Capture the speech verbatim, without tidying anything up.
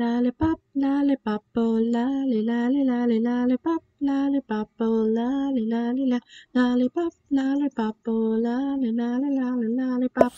Lollipop, lollipop, oh, lolly, lolly, lolly, lollipop, lollipop, oh, lolly, lolly, lolly, lollipop, lollipop, oh, lolly, lolly, lolly, lollipop.